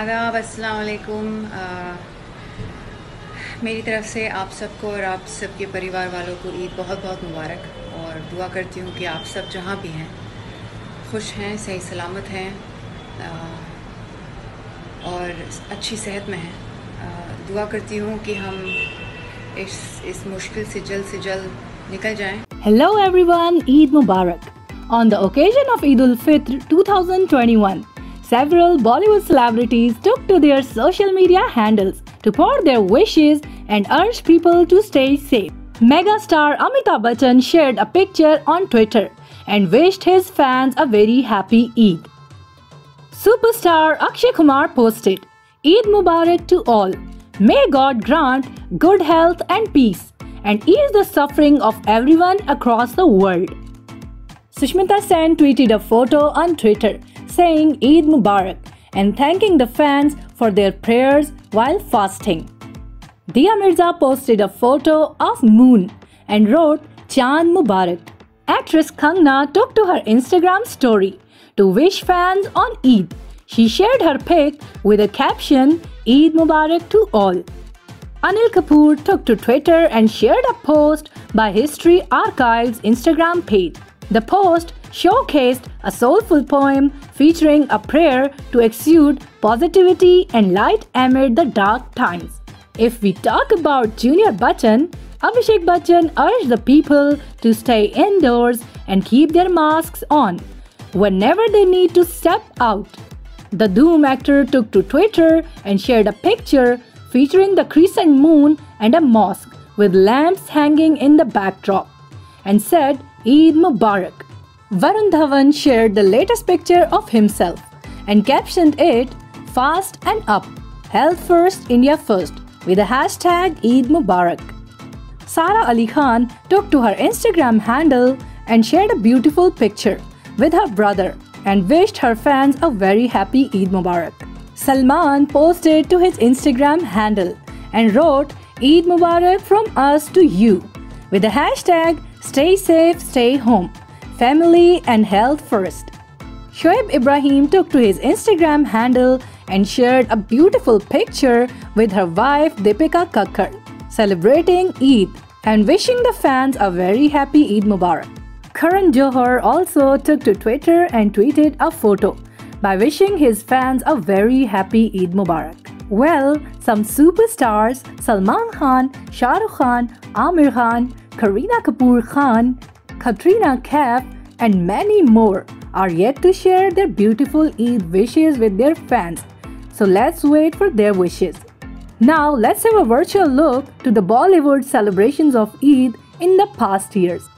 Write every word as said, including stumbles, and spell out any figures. आदाब, अस्सलाम वालेकुम। मेरी तरफ़ से आप सबको और आप सबके परिवार वालों को ईद बहुत बहुत मुबारक, और दुआ करती हूँ कि आप सब जहाँ भी हैं खुश हैं, सही सलामत हैं और अच्छी सेहत में हैं। दुआ करती हूँ कि हम इस इस मुश्किल से जल्द से जल्द निकल जाएं। हेलो एवरीवन, ईद मुबारक। On the occasion of Eid ul-Fitr twenty twenty-one, several Bollywood celebrities took to their social media handles to pour their wishes and urge people to stay safe. Megastar Amitabh Bachchan shared a picture on Twitter and wished his fans a very happy Eid. Superstar Akshay Kumar posted, "Eid Mubarak to all. May God grant good health and peace and ease the suffering of everyone across the world." Sushmita Sen tweeted a photo on Twitter saying Eid Mubarak and thanking the fans for their prayers while fasting. Dia Mirza posted a photo of moon and wrote Chand Mubarak. Actress Kangna took to her Instagram story to wish fans on Eid. She shared her pic with a caption Eid Mubarak to all. Anil Kapoor took to Twitter and shared a post by History Archive's Instagram page. The post showcased a soulful poem featuring a prayer to exude positivity and light amid the dark times. If we talk about Junior Bachchan, Abhishek Bachchan urged the people to stay indoors and keep their masks on whenever they need to step out. The Doom actor took to Twitter and shared a picture featuring the crescent moon and a mosque with lamps hanging in the backdrop and said, Eid Mubarak. Varun Dhawan shared the latest picture of himself and captioned it "Fast and Up, Health First, India First" with the hashtag Eid Mubarak. Sara Ali Khan took to her Instagram handle and shared a beautiful picture with her brother and wished her fans a very happy Eid Mubarak. Salman posted to his Instagram handle and wrote "Eid Mubarak from us to you" with the hashtag Stay safe, stay home. Family and health first. Shoaib Ibrahim took to his Instagram handle and shared a beautiful picture with her wife Deepika Kakkar, celebrating Eid and wishing the fans a very happy Eid Mubarak. Karan Johar also took to Twitter and tweeted a photo by wishing his fans a very happy Eid Mubarak. Well, some superstars Salman Khan, Shahrukh Khan, Amir Khan, Karina Kapoor Khan, Katrina Kaif and many more are yet to share their beautiful Eid wishes with their fans. So let's wait for their wishes. Now let's have a virtual look to the Bollywood celebrations of Eid in the past years.